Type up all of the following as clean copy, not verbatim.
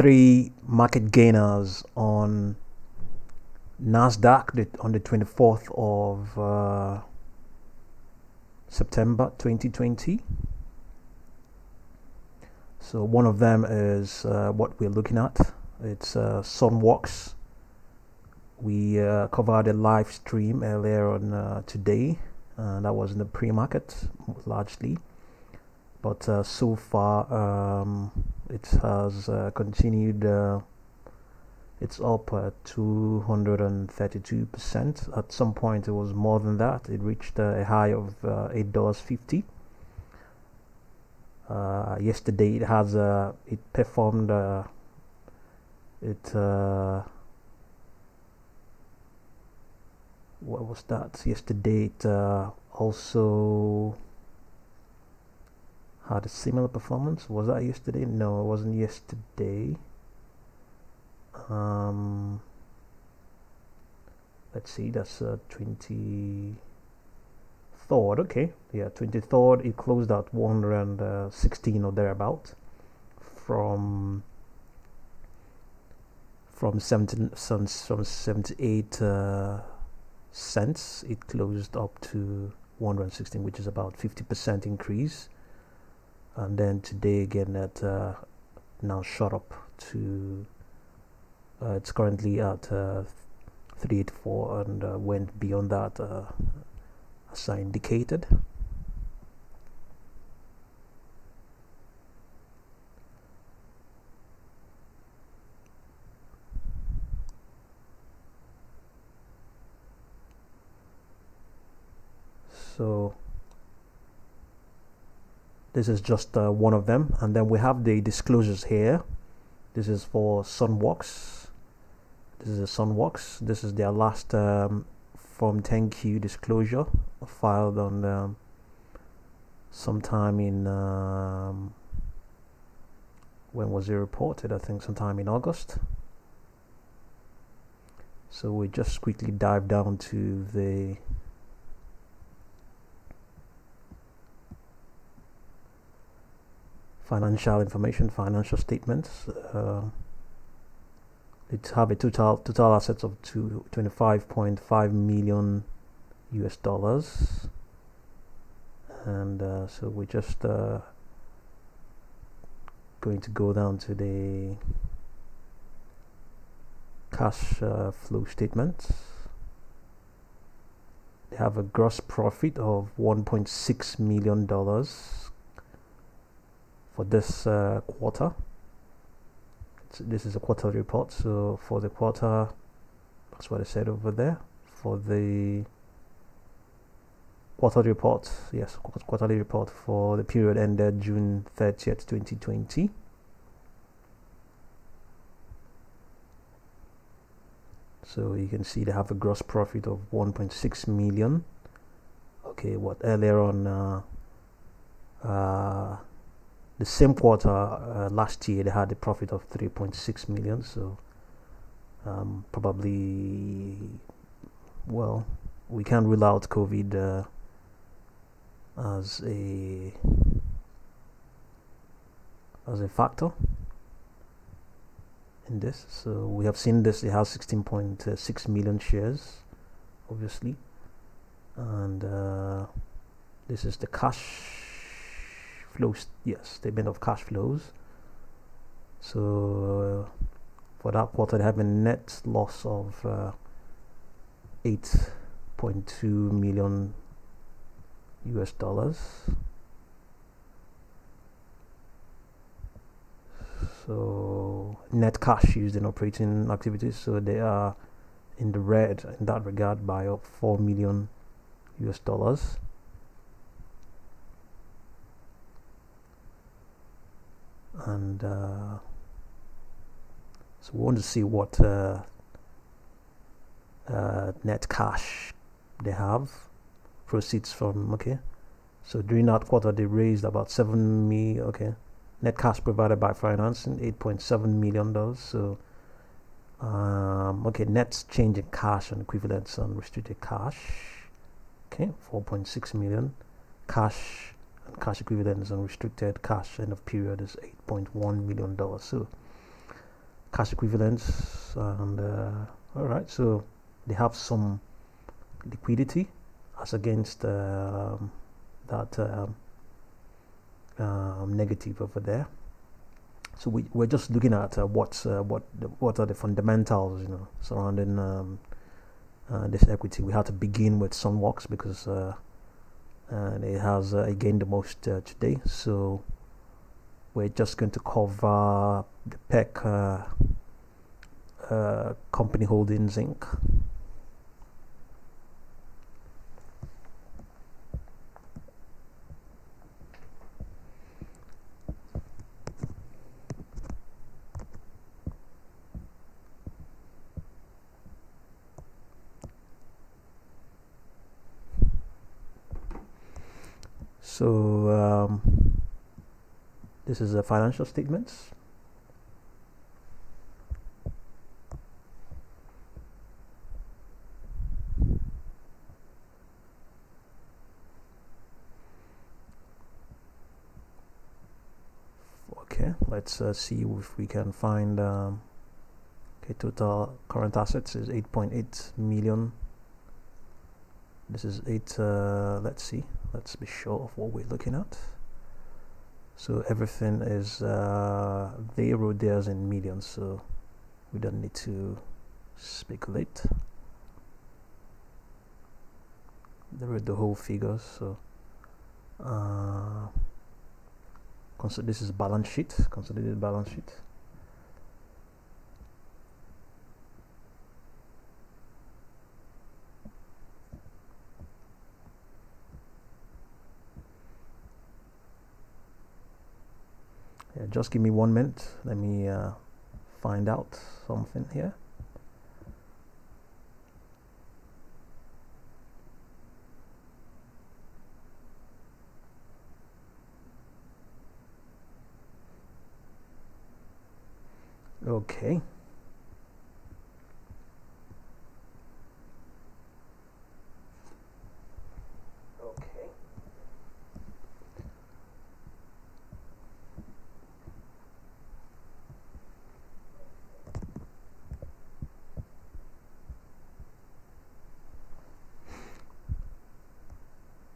three market gainers on Nasdaq on the 24th of September 2020. So one of them is what we're looking at. It's Sunworks. We covered a live stream earlier on today, and that was in the pre-market largely, but so far it has continued. It's up 232%. At some point it was more than that. It reached a high of $8.50. Yesterday it has what was that? Yesterday it also had a similar performance. Was that yesterday? No, it wasn't yesterday. Let's see, that's 23rd. Okay, yeah, 23rd. It closed at 116 or thereabout from 78 cents. It closed up to 116, which is about 50% increase. And then today again, that now shot up to it's currently at 384 and went beyond that as I indicated. So this is just one of them, and then we have the disclosures here. This is for Sunworks. This is a Sunworks. This is their last Form 10Q disclosure filed on sometime in when was it reported? I think sometime in August. So we just quickly dive down to the financial information, financial statements. It have a total assets of $25.5 million, and so we're just going to go down to the cash flow statements. They have a gross profit of $1.6 million for this quarter. So this is a quarterly report, so for the quarter, that's what I said over there. For the quarterly report, yes, quarterly report for the period ended June 30th, 2020. So you can see they have a gross profit of 1.6 million. Okay, what earlier on the same quarter last year they had a profit of 3.6 million, so probably, well, we can't rule out COVID as a factor in this. So we have seen this. It has 16.6 million shares, obviously, and this is the cash flows, yes, statement of cash flows. So for that quarter they have a net loss of $8.2 million. So net cash used in operating activities, so they are in the red in that regard by $4 million. And so we want to see what net cash they have, proceeds from. Okay, so during that quarter they raised about $7 million. Okay, net cash provided by financing $8.7 million. So okay, net change in cash and equivalents and restricted cash, okay, $4.6 million. Cash, cash equivalents and restricted cash end of period is $8.1 million. So cash equivalents, and all right, so they have some liquidity as against that negative over there. So we're just looking at what are the fundamentals, you know, surrounding this equity. We had to begin with Sunworks because it has gained the most today. So we're just going to cover the Peck Company Holdings Inc. So this is the financial statements. Okay, let's see if we can find. Okay, total current assets is 8.8 million. This is 8. Let's see. Let's be sure of what we're looking at. So everything is they wrote theirs in millions, so we don't need to speculate. They wrote the whole figures. So consider this is balance sheet, consolidated balance sheet. Just give me 1 minute. Let me find out something here. Okay.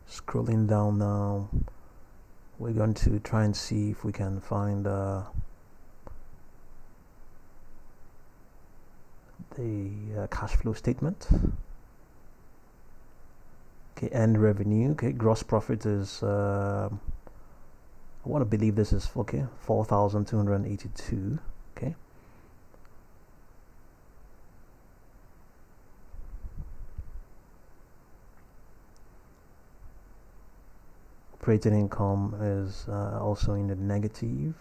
Scrolling down now, we're going to try and see if we can find the cash flow statement. Okay, and revenue. Okay, gross profit is I want to believe this is okay, 4,282. Okay. Operating income is also in the negative,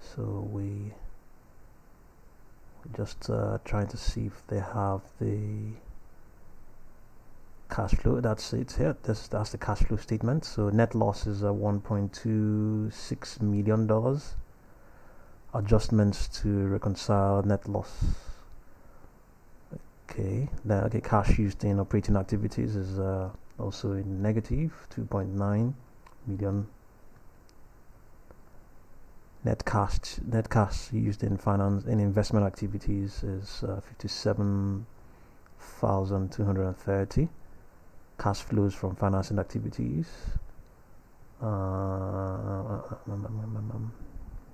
so we're just trying to see if they have the cash flow. That's it here. That's the cash flow statement. So net loss is $1.26 million. Adjustments to reconcile net loss. Okay, now okay, cash used in operating activities is also in negative, 2.9 million. Net cash used in finance and investment activities is 57,230. Cash flows from financing activities.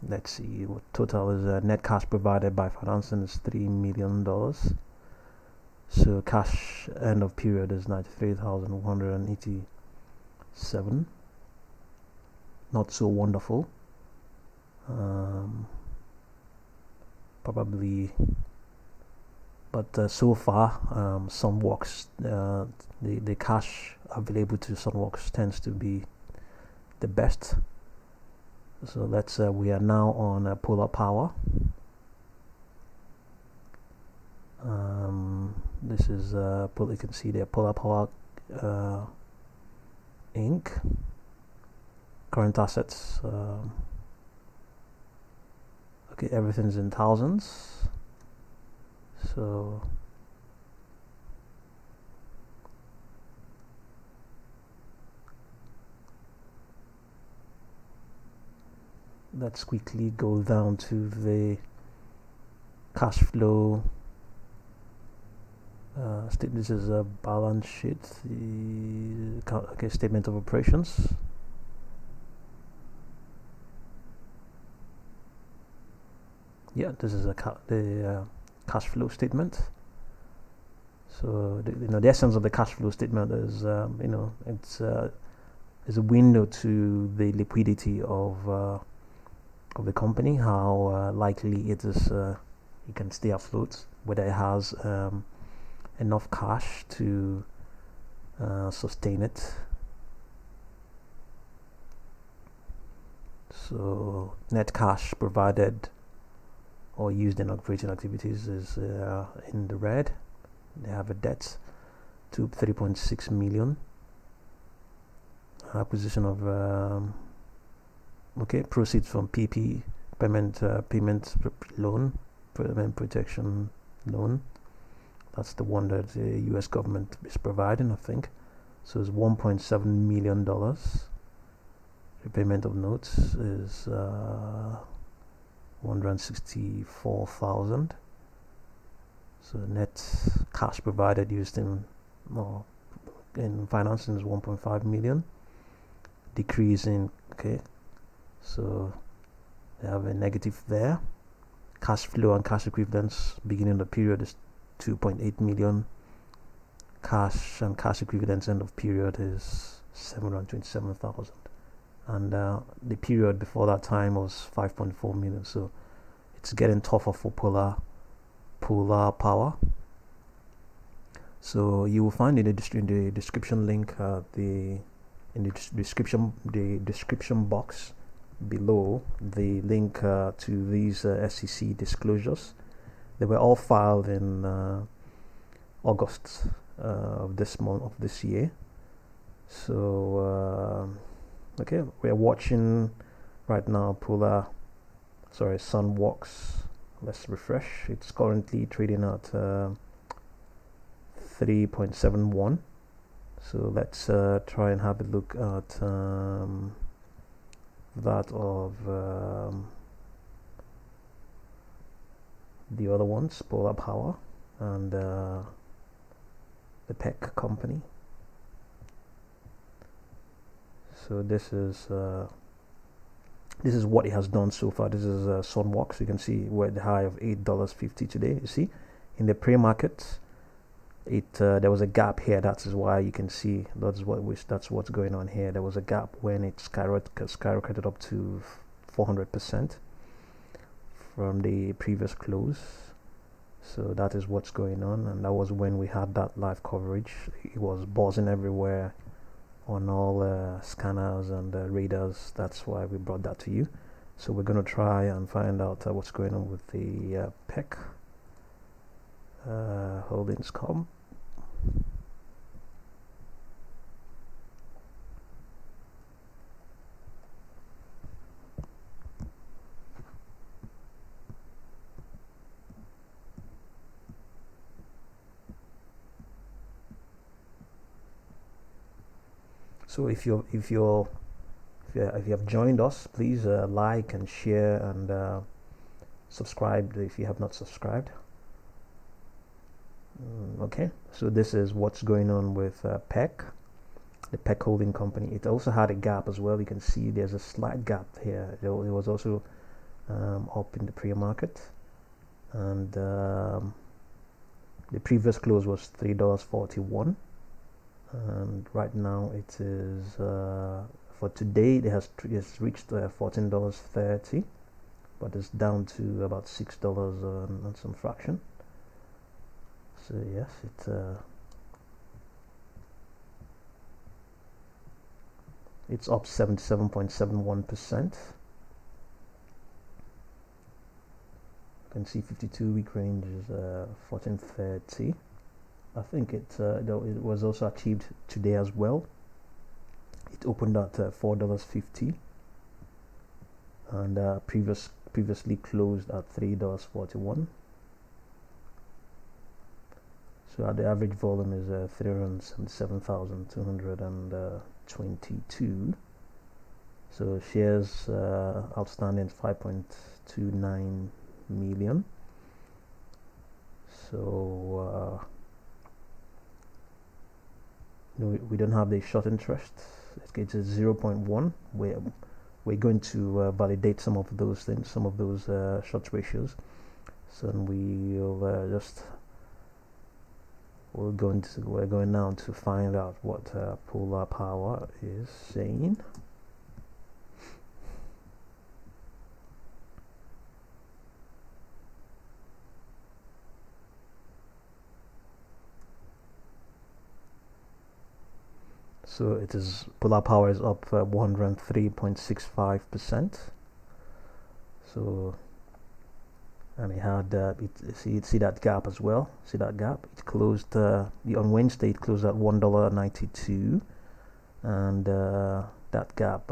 Let's see what total is. Net cash provided by financing is $3 million. So cash end of period is 93,187. Not so wonderful. Probably, but so far, Sunworks, the cash available to Sunworks tends to be the best. So let's. We are now on Polar Power. This is you can see the Polar Power Inc. Current assets. Okay, everything's in thousands. So let's quickly go down to the cash flow. This is a balance sheet, the account, okay, statement of operations. Yeah, this is the cash flow statement. So the essence of the cash flow statement is it's a window to the liquidity of the company, how likely it is it can stay afloat, whether it has enough cash to sustain it. So net cash provided or used in operating activities is in the red. They have a debt to 3.6 million. Acquisition of proceeds from PP payment protection loan. That's the one that the U.S. government is providing, I think. So it's $1.7 million. Repayment of notes is 164,000. So net cash provided used in financing is 1.5 million. Decrease in, so they have a negative there. Cash flow and cash equivalents beginning of the period is 2.8 million. Cash and cash equivalents end of period is 727,000, and the period before that time was 5.4 million. So it's getting tougher for Polar Power. So you will find in the description link the description box below the link to these SEC disclosures. They were all filed in August of this month of this year. So we're watching right now Sunworks. Let's refresh. It's currently trading at 3.71. So let's try and have a look at that of the other ones, Polar Power and the Peck Company. So this is what it has done so far. This is Sunworks. You can see we're at the high of $8.50 today. You see, in the pre-market, there was a gap here. That is why you can see that's what's going on here. There was a gap when it skyrocketed up to 400% from the previous close. So that is what's going on, and that was when we had that live coverage. It was buzzing everywhere on all scanners and readers. That's why we brought that to you. So we're going to try and find out what's going on with the Peck Holdings com. So if you have joined us, please like and share and subscribe if you have not subscribed. Okay, so this is what's going on with Peck, the Peck Holding Company. It also had a gap as well. You can see there's a slight gap here. It was also up in the pre-market, and the previous close was $3.41. And right now it is for today it has reached $14.30, but it's down to about $6 and some fraction. So yes, it's up 77.71%. You can see 52-week range is 14.30. I think it was also achieved today as well. It opened at $4.50 and previously closed at $3.41. So the average volume is 377,222. So shares outstanding 5.29 million. So we don't have the short interest. Let's get to 0.1. We're going to validate some of those things, some of those short ratios. So we'll we're going now to find out what Polar Power is saying. So it is, Polar Power is up 103.65%. So, and it had see that gap as well. See that gap? It closed on Wednesday. It closed at $1.92, and that gap.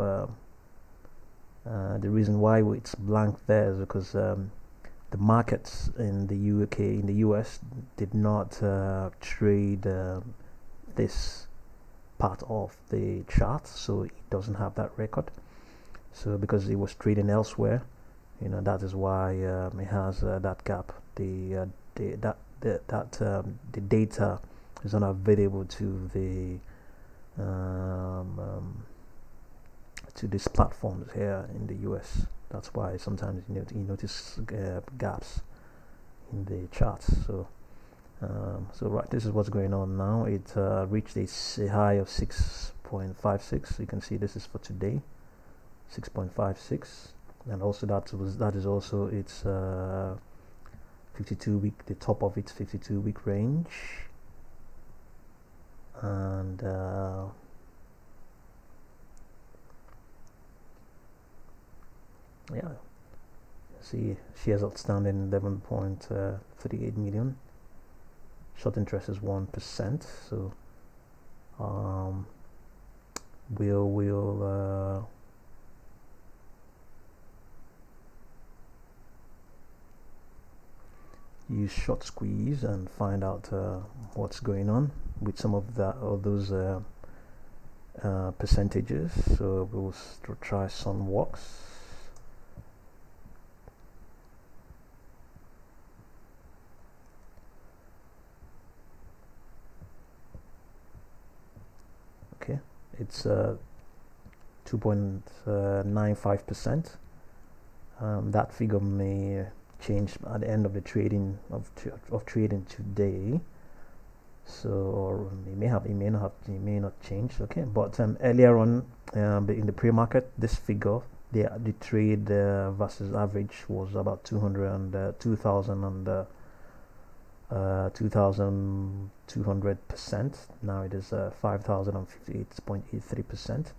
The reason why it's blank there is because the markets in the UK, in the US, did not trade this part of the chart, so it doesn't have that record. So because it was trading elsewhere, you know, that is why it has that gap. The data is not available to these platforms here in the US. That's why sometimes you notice gaps in the charts. So right, this is what's going on now. It reached a high of 6.56. You can see this is for today, 6.56, and also that is also its 52-week, the top of its 52-week range, and yeah, see, she has outstanding 11.38 million. Short interest is 1%, so we'll use short squeeze and find out what's going on with some of that, or those percentages. So we'll try Sunworks. It's 2.95%. That figure may change at the end of the trading of trading today. So, or it may not change. Okay, but earlier on in the pre-market, this figure, the trade versus average was about 2,200%. Now it is 5,058.83%.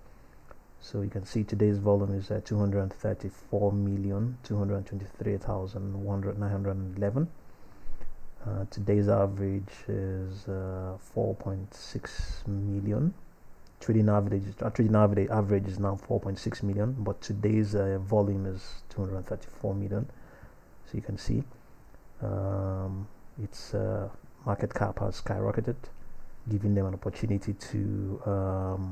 So you can see today's volume is 234,223,911. Today's average is 4.6 million. Trading average is now 4.6 million, but today's volume is 234 million. So you can see its market cap has skyrocketed, giving them an opportunity to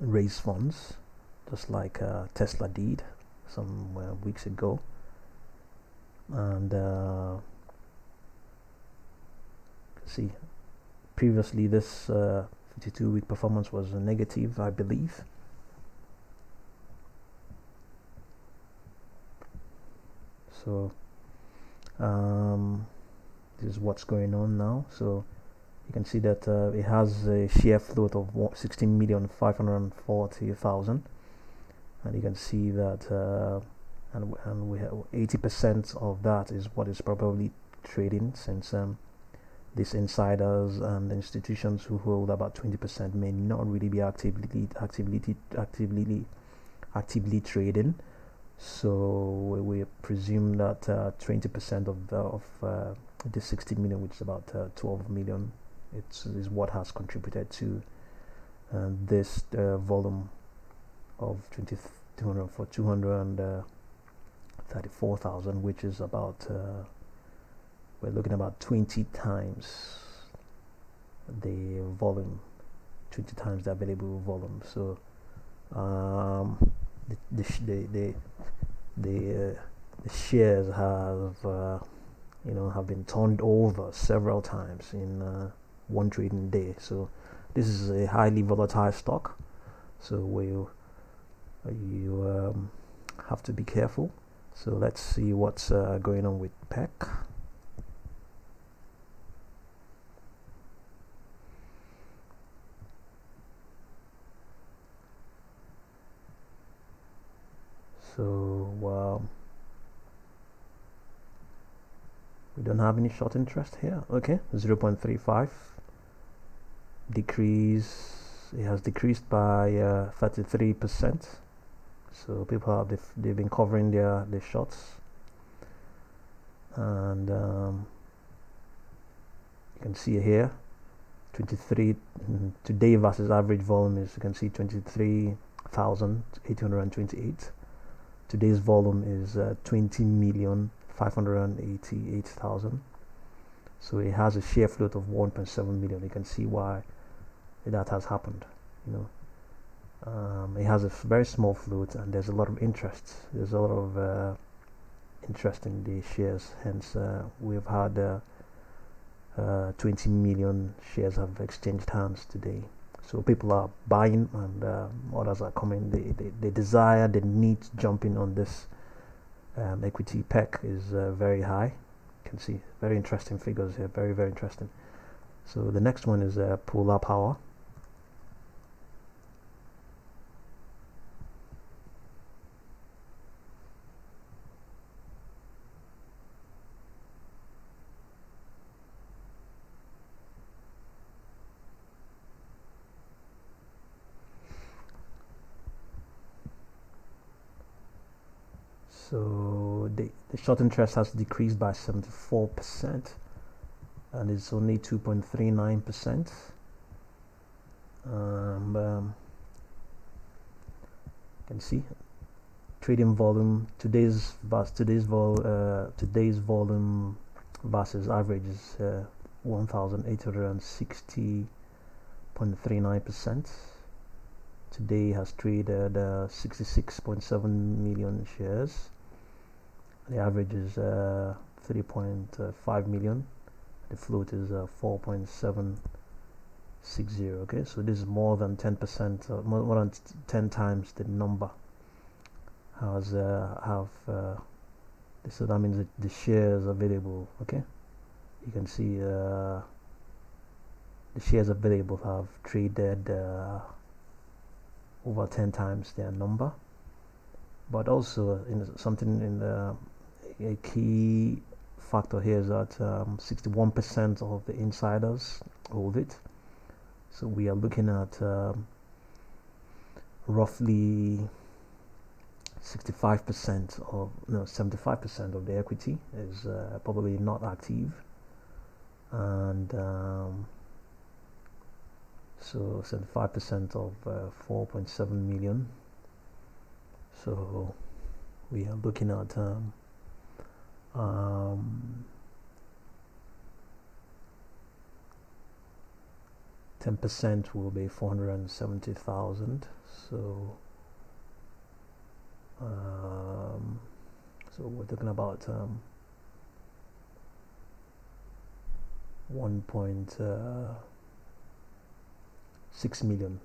raise funds, just like Tesla did some weeks ago. And see, previously this 52-week performance was negative, I believe. So this is what's going on now. So you can see that it has a share float of 16,540,000, and you can see that and we have 80% of that is what is probably trading, since these insiders and institutions who hold about 20% may not really be actively trading. So we presume that 20% of the 60 million, which is about 12 million, is what has contributed to this volume of 234,000, which is about, we're looking about 20 times the volume, 20 times the available volume. So the shares have have been turned over several times in one trading day. So this is a highly volatile stock, so you have to be careful. So let's see what's going on with Peck. So we don't have any short interest here. Okay, 0.35 decrease. It has decreased by 33%. So people have they've been covering their shorts, and you can see here 23 today versus average volume is, you can see 23,828. Today's volume is 20,588,000. So it has a share float of 1.7 million. You can see why that has happened. It has a very small float, and there's a lot of interest. There's a lot of interest in the shares. Hence, we've had 20 million shares have exchanged hands today. So people are buying, and others are coming. They desire, the need to jump in on this. Equity Peck is very high. You can see very interesting figures here. Very, very interesting. So the next one is Polar Power. So the short interest has decreased by 74%, and it's only 2.39%. You can see trading volume today's volume versus average is 1,860.39%. Today has traded 66.7 million shares. The average is 3.5 million. The float is 4.760. Okay, so this is more than 10%, more than 10 times the number. So that means that the shares available. Okay, you can see the shares available have traded over 10 times their number. But also a key factor here is that 61% of the insiders hold it. So we are looking at roughly 65% of, no, 75% of the equity is probably not active, and so 75% of 4.7 million. So we are looking at %, will be 470,000. So we're talking about 1.6 million.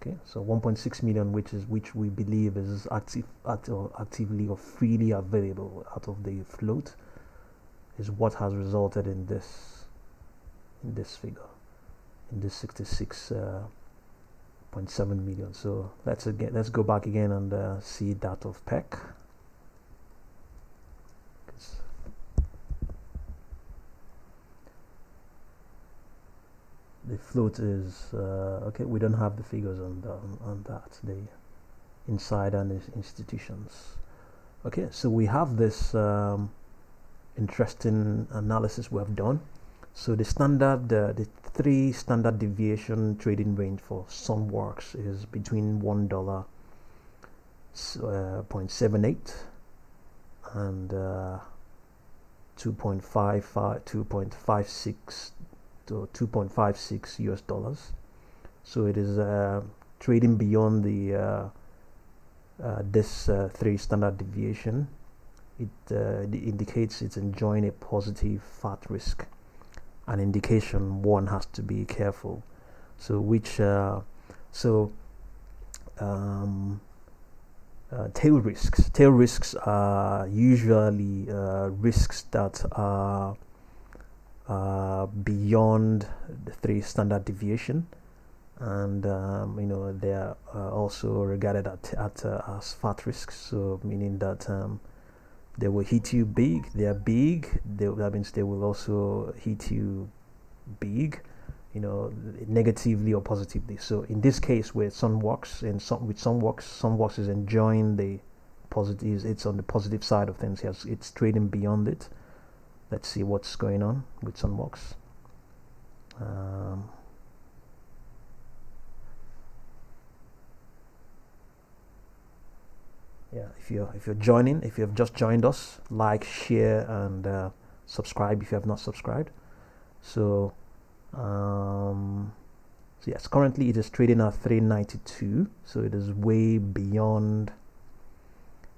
Okay, so 1.6 million, which we believe is actively or freely available out of the float, is what has resulted in this figure, in this 66.7 million. So let's go back again and see that of Peck. The float is okay. We don't have the figures on that, the insider and the institutions. Okay, so we have this interesting analysis we have done. So the three standard deviation trading range for Sunworks is between $1.78 and 2.56. So $2.56 US. So it is trading beyond the this three standard deviation it indicates it's enjoying a positive fat risk, an indication one has to be careful. So which tail risks are usually risks that are beyond the 3 standard deviation, and they are also regarded as fat risks. So meaning that they will hit you big. They are big. That means they will also hit you big, negatively or positively. So in this case, where Sunworks is enjoying the positives. It's on the positive side of things. It's trading beyond it. Let's see what's going on with Sunworks. Yeah, if you have just joined us, like, share, and subscribe if you have not subscribed. So yes, currently it is trading at 392, so it is way beyond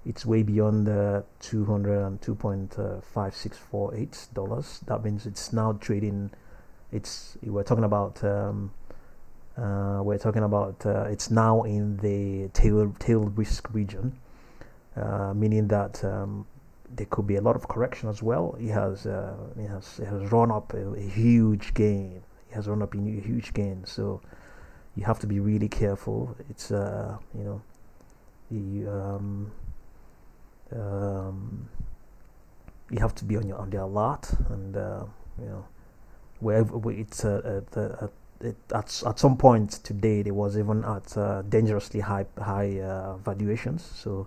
the $202.5648. That means it's now trading, we're talking about it's now in the tail risk region. Meaning that there could be a lot of correction as well. It has run up a huge gain. So you have to be really careful. It's you have to be on the alert, and wherever it's at some point today, there was even at dangerously high valuations. So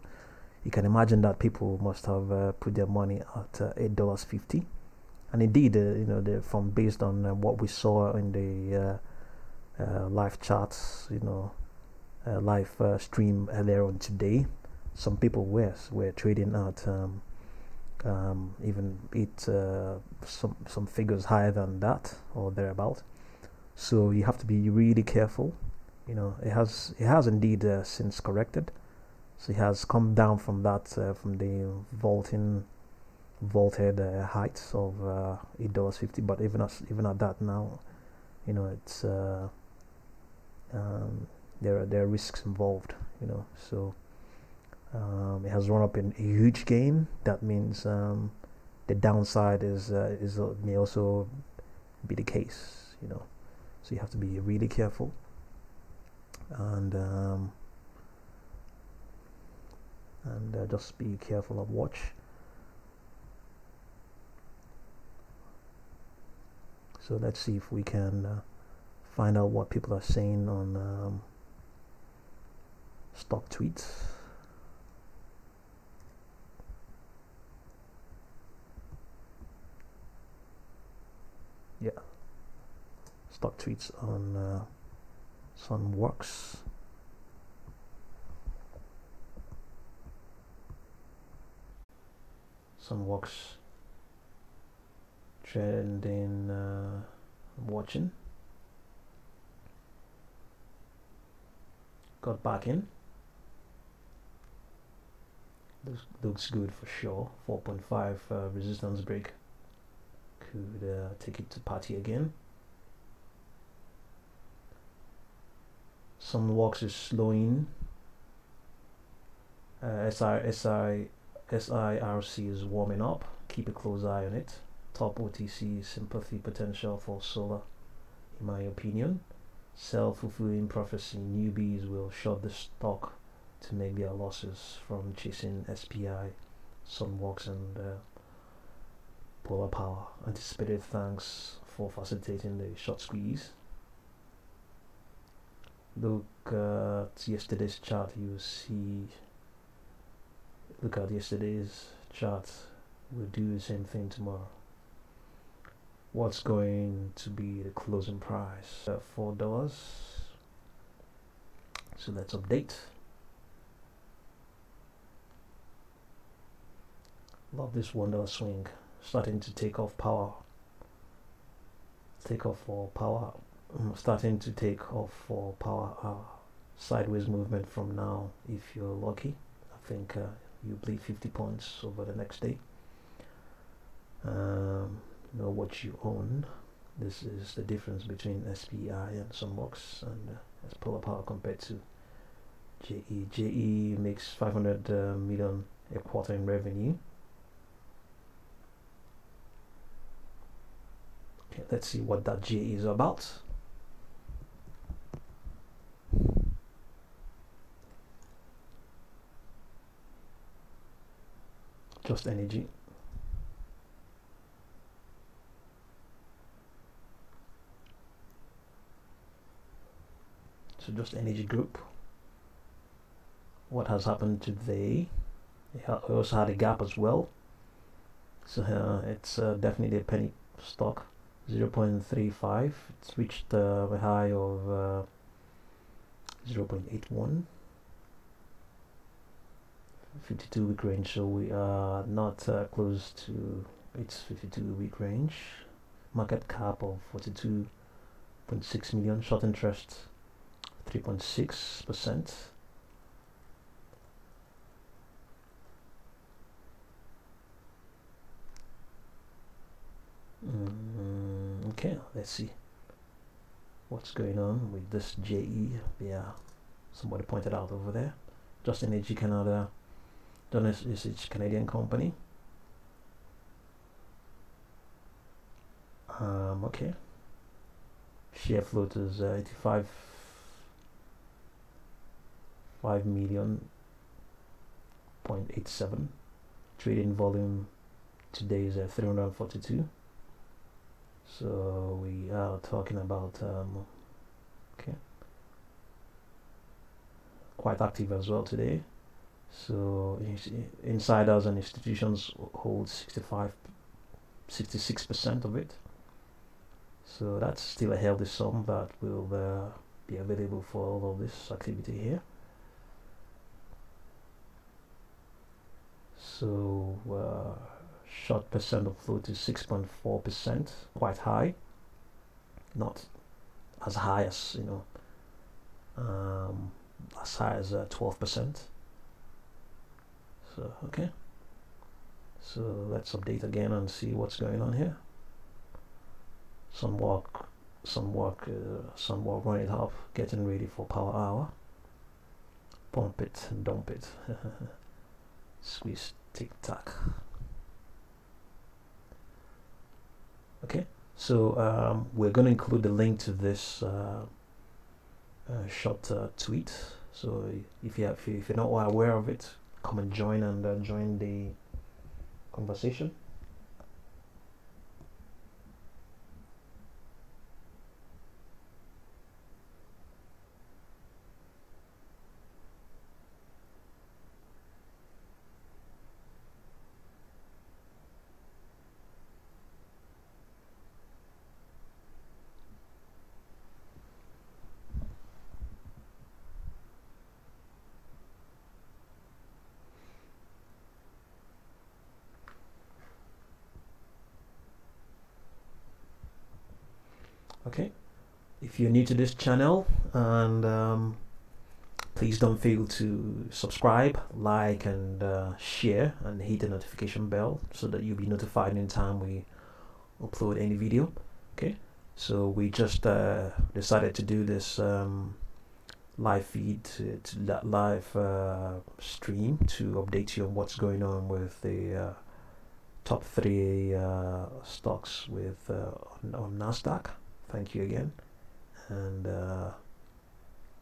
you can imagine that people must have put their money at $8.50, and indeed, based on what we saw in the live charts, live stream earlier on today, some people were trading at even some figures higher than that or thereabout. So you have to be really careful. It has indeed since corrected. So it has come down from that from the vaulted heights of $8.50, but even at that now, it's there are risks involved. So it has run up in a huge gain. That means the downside may also be the case. So you have to be really careful. And just be careful of watch. So let's see if we can find out what people are saying on StockTwits. Yeah, StockTwits on Sunworks. Sunworks trending, watching, got back in, this looks good for sure. 4.5 resistance break could take it to party again. Sunworks is slowing. SIRC is warming up. Keep a close eye on it. Top OTC sympathy potential for solar, in my opinion. Self-fulfilling prophecy. Newbies will short the stock to make their losses from chasing SPI, Sunworks, and Polar Power. Anticipated thanks for facilitating the short squeeze. Look at yesterday's chart. Look at yesterday's chart. We'll do the same thing tomorrow. What's going to be the closing price? $4. So let's update. Love this $1 swing. Starting to take off power. Take off for power. Starting to take off for power. Sideways movement from now, if you're lucky. I think you bleed 50 points over the next day. You know what you own. This is the difference between SPI and Sunworks, and as Polar Power compared to JE. JE makes 500 million a quarter in revenue. Okay, let's see what that JE is about. Just energy. So Just Energy Group. What has happened today? It also had a gap as well. So it's definitely a penny stock, 0.35. It's reached a high of 0.81. 52-week range. So we are not close to its 52-week range. Market cap of 42.6 million. Short interest 3.6%. Okay, let's see what's going on with this JE. Yeah, somebody pointed out over there. Just Energy Canada. Is its Canadian company. Okay. Share float is 85.5 million. Trading volume today is 342. So we are talking about okay, quite active as well today. So insiders and institutions hold 66% of it. So that's still a healthy sum that will be available for all of this activity here. So short percent of float is 6.4%, quite high. Not as high as, you know, as high as 12%. So okay, so let's update again and see what's going on here. Some work run it up, getting ready for power hour. Pump it, dump it, squeeze, tic tac. Okay, so we're going to include the link to this short tweet. So if you're not aware of it, come and join join the conversation. Okay, if you're new to this channel, and please don't fail to subscribe, like, and share, and hit the notification bell so that you'll be notified anytime we upload any video. Okay, so we just decided to do this live feed to that live stream to update you on what's going on with the top three stocks with on Nasdaq. Thank you again, and